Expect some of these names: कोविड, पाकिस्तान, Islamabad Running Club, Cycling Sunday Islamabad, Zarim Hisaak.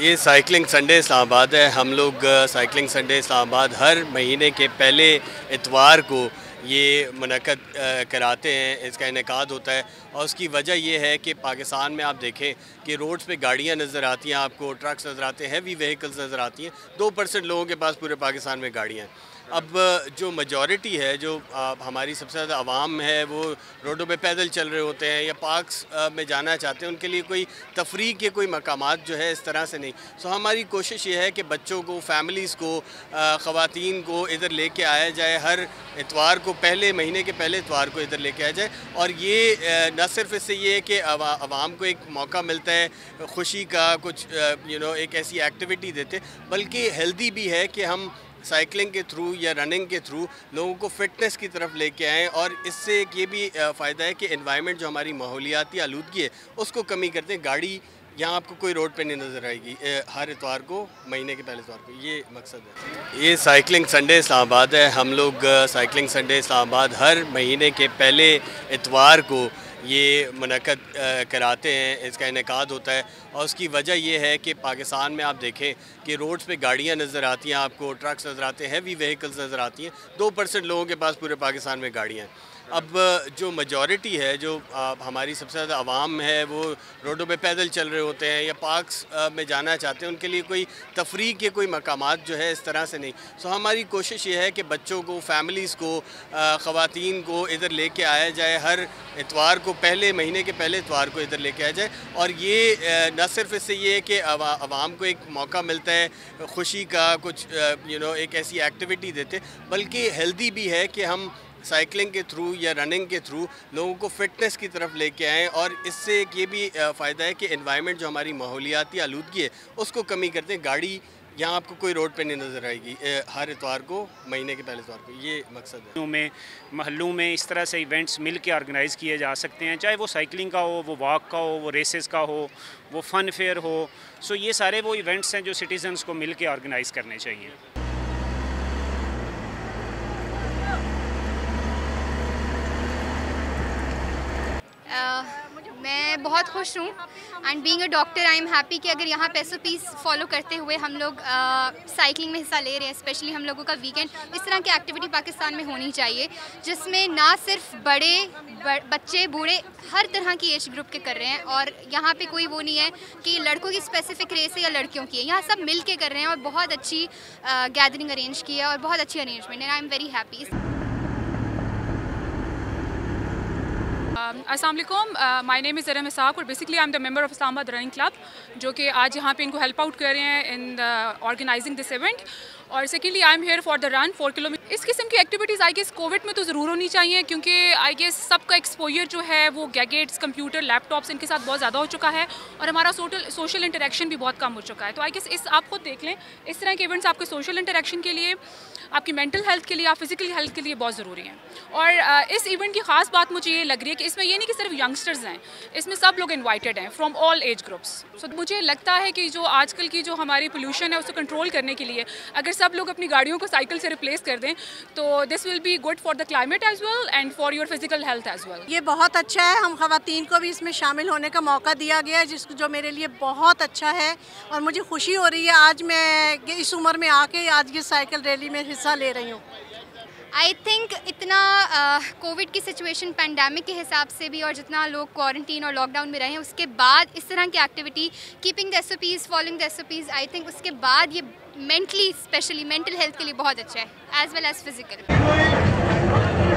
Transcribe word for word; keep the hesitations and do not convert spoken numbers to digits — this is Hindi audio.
ये साइकिलिंग संडे इस्लामाबाद है। हम लोग साइकिलिंग संडे इस्लामाबाद हर महीने के पहले इतवार को ये मुनक़द कराते हैं, इसका इनेकाद होता है। और उसकी वजह यह है कि पाकिस्तान में आप देखें कि रोड्स पे गाड़ियां नज़र आती हैं, आपको ट्रक्स नज़र आते हैं, हैवी व्हीकल्स नज़र आती हैं। दो परसेंट लोगों के पास पूरे पाकिस्तान में गाड़ियां हैं। अब जो मेजॉरिटी है, जो आ, हमारी सबसे ज़्यादा आवाम है, वो रोडों पे पैदल चल रहे होते हैं या पार्क्स आ, में जाना चाहते हैं। उनके लिए कोई तफरीह के कोई मकामात जो है इस तरह से नहीं। सो हमारी कोशिश ये है कि बच्चों को, फैमिलीज़ को, ख़वातीन को इधर लेके आया जाए। हर इतवार को, पहले महीने के पहले इतवार को इधर लेके आया जाए। और ये न सिर्फ इससे ये है कि आवा, आवाम को एक मौका मिलता है खुशी का, कुछ यू नो एक ऐसी एक्टिविटी देते, बल्कि हेल्दी भी है कि हम साइकिलिंग के थ्रू या रनिंग के थ्रू लोगों को फिटनेस की तरफ लेके आएँ। और इससे ये भी फ़ायदा है कि एनवायरनमेंट जो हमारी माहौलियाती आलूदगी है उसको कमी करते हैं। गाड़ी यहाँ आपको कोई रोड पे नहीं नज़र आएगी। हर इतवार को, महीने के पहले इतवार को, ये मकसद है। ये साइकिलिंग संडे इस्लामाबाद है। हम लोग साइकिलिंग संडे इस्लामाबाद हर महीने के पहले इतवार को ये मुनक़द कराते हैं, इसका इनेकाद होता है। और उसकी वजह यह है कि पाकिस्तान में आप देखें कि रोड्स पे गाड़ियां नज़र आती हैं, आपको ट्रक्स नज़र आते हैं, हैवी व्हीकल्स नज़र आती हैं। दो परसेंट लोगों के पास पूरे पाकिस्तान में गाड़ियां हैं। अब जो मेजॉरिटी है, जो आ, हमारी सबसे ज़्यादा आवाम है, वो रोडों पे पैदल चल रहे होते हैं या पार्क्स आ, में जाना चाहते हैं। उनके लिए कोई तफरीह के कोई मकामात जो है इस तरह से नहीं। सो हमारी कोशिश ये है कि बच्चों को, फैमिलीज़ को, ख़वातीन को इधर लेके आया जाए। हर इतवार को, पहले महीने के पहले इतवार को इधर लेके आया जाए। और ये न सिर्फ इससे ये है कि आवा, आवाम को एक मौका मिलता है खुशी का, कुछ यू नो एक ऐसी एक्टिविटी देते, बल्कि हेल्दी भी है कि हम साइकिलिंग के थ्रू या रनिंग के थ्रू लोगों को फिटनेस की तरफ लेके आएँ। और इससे ये भी फ़ायदा है कि एनवायरनमेंट जो हमारी माहौलियाती आलूदगी है उसको कमी करते हैं। गाड़ी यहाँ आपको कोई रोड पे नहीं नज़र आएगी। हर इतवार को, महीने के पहले इतवार को, ये मकसद है। में महलों में इस तरह से इवेंट्स मिल के ऑर्गेनाइज़ किए जा सकते हैं, चाहे वो साइकिलिंग का हो, वो वॉक का हो, वो रेसेस का हो, वो फ़न फेयर हो। सो ये सारे वो इवेंट्स हैं जो सिटीज़न्स को मिल के ऑर्गेनाइज़ करने चाहिए। मैं बहुत खुश हूँ and being a doctor I am happy कि अगर यहाँ पे एस ओ पीज़ फॉलो करते हुए हम लोग साइकिलिंग में हिस्सा ले रहे हैं। स्पेशली हम लोगों का वीकेंड, इस तरह की एक्टिविटी पाकिस्तान में होनी चाहिए जिसमें ना सिर्फ बड़े बड़, बच्चे बूढ़े हर तरह की एज ग्रुप के कर रहे हैं। और यहाँ पे कोई वो नहीं है कि लड़कों की स्पेसिफिक रेस है या लड़कियों की है, यहाँ सब मिल के कर रहे हैं। और बहुत अच्छी गैदरिंग अरेंज की है और बहुत अच्छी अरेंजमेंट है। I am very happy. अस्सलाम वालेकुम, माय नेम इज़ ज़रीम हिसाक और basically I am the member of Islamabad running club, जो कि आज यहाँ पे इनको हेल्प आउट कर रहे हैं in the organizing this event. और secondly I am here for the run four kilometre. इस किस्म की एक्टिविटीज़ आई गेस कोविड में तो ज़रूर होनी चाहिए, क्योंकि आई गेस सबका एक्सपोजर जो है वो गैजेट्स, कंप्यूटर, लैपटॉप्स, इनके साथ बहुत ज़्यादा हो चुका है और हमारा सोशल सोशल इंटरेक्शन भी बहुत कम हो चुका है। तो आई गेस इस आप खुद देख लें, इस तरह के इवेंट्स आपके सोशल इंटरेक्शन के लिए, आपकी मेंटल हेल्थ के लिए, आप फिजिकल हेल्थ के लिए बहुत ज़रूरी हैं। और इस इवेंट की खास बात मुझे ये लग रही है कि इसमें ये नहीं कि सिर्फ यंगस्टर्स हैं, इसमें सब लोग इन्वाइटेड हैं from all age groups. So मुझे लगता है कि जो आजकल की जो हमारी पोल्यूशन है उसको कंट्रोल करने के लिए अगर सब लोग अपनी गाड़ियों को साइकिल से रिप्लेस कर दें तो this will be good for the climate as well and for your physical health as well. ये बहुत अच्छा है। हम खवातीन को भी इसमें शामिल होने का मौका दिया गया है, जिसको जो मेरे लिए बहुत अच्छा है। और मुझे खुशी हो रही है आज मैं इस उम्र में आके आज ये साइकिल रैली में हिस्सा ले रही हूँ। आई थिंक इतना कोविड uh, की सिचुएशन, पैंडमिक के हिसाब से भी, और जितना लोग क्वारंटीन और लॉकडाउन में रहे हैं उसके बाद इस तरह की activity, keeping the S O Ps, following the S O Ps, I think उसके बाद ये मेंटली, स्पेशली मेंटल हेल्थ के लिए बहुत अच्छा है एज वेल एज फिजिकल।